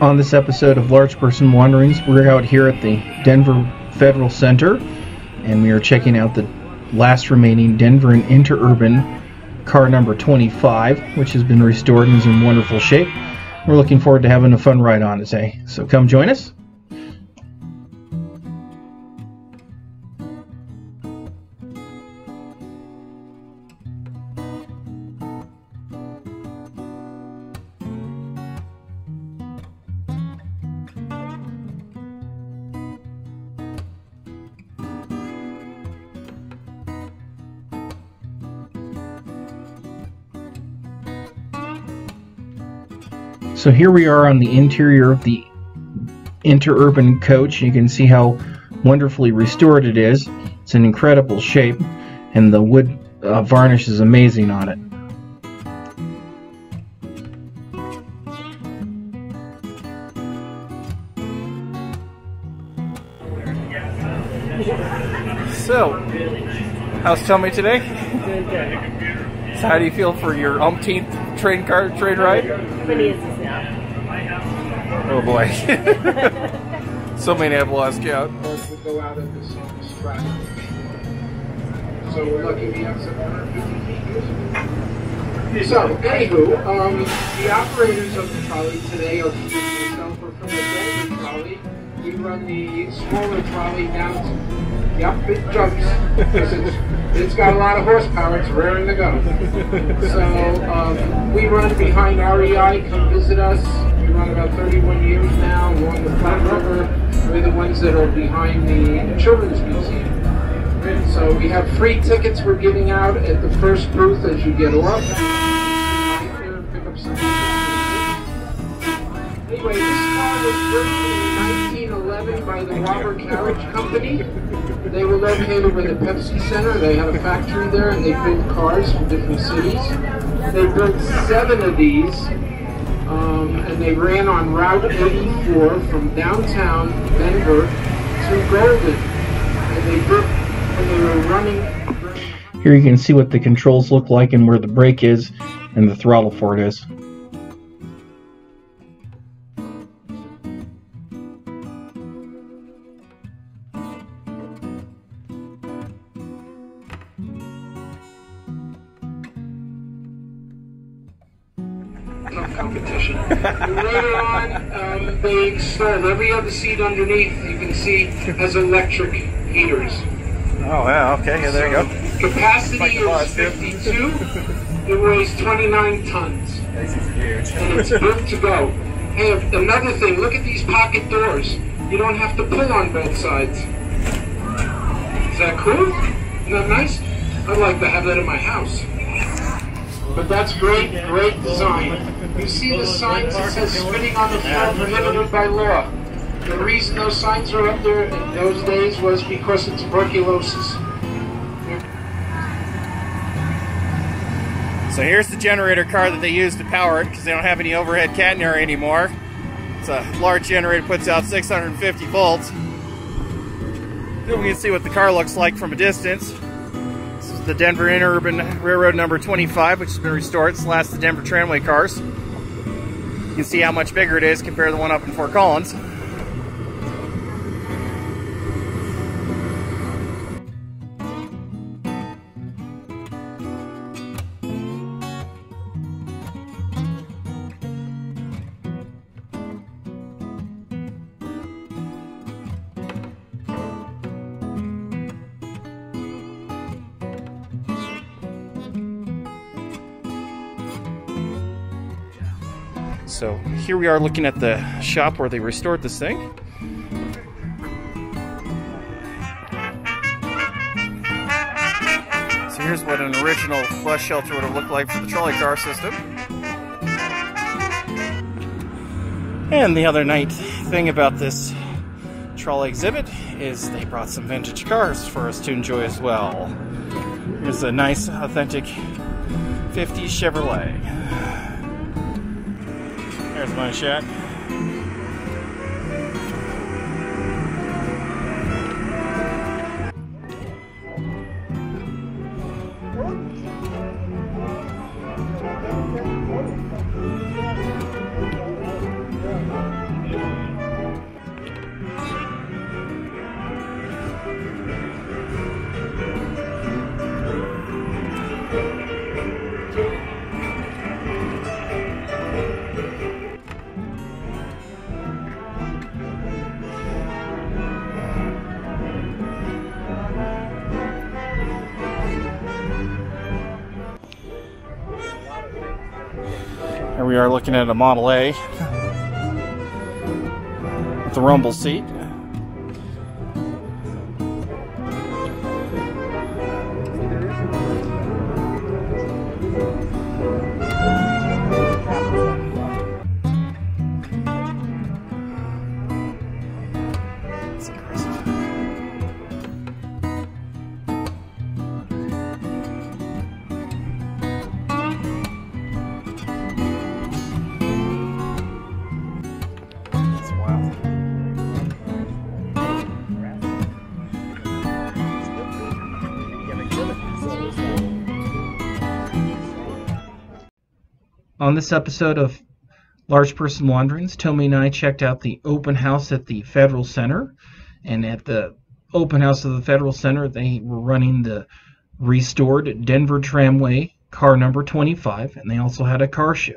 On this episode of Large Person Wanderings, we're out here at the Denver Federal Center, and we are checking out the last remaining Denver and Interurban car number 25, which has been restored and is in wonderful shape. We're looking forward to having a fun ride on it, eh? So come join us. So here we are on the interior of the Interurban coach. You can see how wonderfully restored it is. It's in incredible shape, and the wood varnish is amazing on it. So, how's Tummy today? So how do you feel for your umpteenth train ride? Oh boy. So many have lost count. So we're lucky we have some other. So, anywho, the operators of the trolley today are myself or from the Denver trolley. We run the smaller trolley down to, yep, it jumps. It's got a lot of horsepower, it's raring to go. So we run behind REI, come visit us. We run about 31 years now along the Flat River. We're the ones that are behind the Children's Museum. So we have free tickets we're giving out at the first booth as you get up. Pick up some. Anyway, this car was virtually by the Woeber Carriage Company. They were located with the Pepsi Center. They had a factory there, and they built cars for different cities. They built 7 of these, and they ran on Route 84 from downtown Denver to Golden. And they built, and they were running. Here you can see what the controls look like and where the brake is and the throttle for it is. Competition. Later on, they installed every other seat underneath. You can see as electric heaters. Oh wow! Okay, yeah, there so you go. Capacity is 52. It weighs 29 tons. This is huge. And it's built to go. Hey, another thing. Look at these pocket doors. You don't have to pull on both sides. Is that cool? Isn't that nice? I'd like to have that in my house. But that's great, great design. You see the signs that says spitting on the floor prohibited by law. The reason those signs are up there in those days was because of tuberculosis. So here's the generator car that they used to power it because they don't have any overhead catenary anymore. It's a large generator, puts out 650 volts. Then we can see what the car looks like from a distance. The Denver Interurban Railroad number 25, which has been restored. It's the last of the Denver Tramway cars. You can see how much bigger it is compared to the one up in Fort Collins. So here we are looking at the shop where they restored this thing. So here's what an original bus shelter would have looked like for the trolley car system. And the other nice thing about this trolley exhibit is they brought some vintage cars for us to enjoy as well. Here's a nice, authentic 50s Chevrolet. There's my shack. Here we are looking at a Model A with the rumble seat. On this episode of Large Person Wanderings, Tommy and I checked out the open house at the Federal Center. And at the open house of the Federal Center, they were running the restored Denver Tramway, car number 25, and they also had a car show.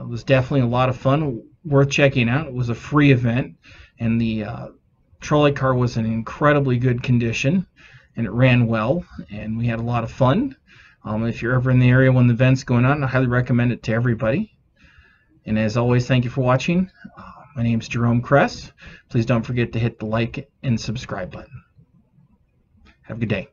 It was definitely a lot of fun, worth checking out. It was a free event, and the trolley car was in incredibly good condition, and it ran well, and we had a lot of fun. If you're ever in the area when the event's going on, I highly recommend it to everybody. And as always, thank you for watching. My name is Jerome Cress. Please don't forget to hit the like and subscribe button. Have a good day.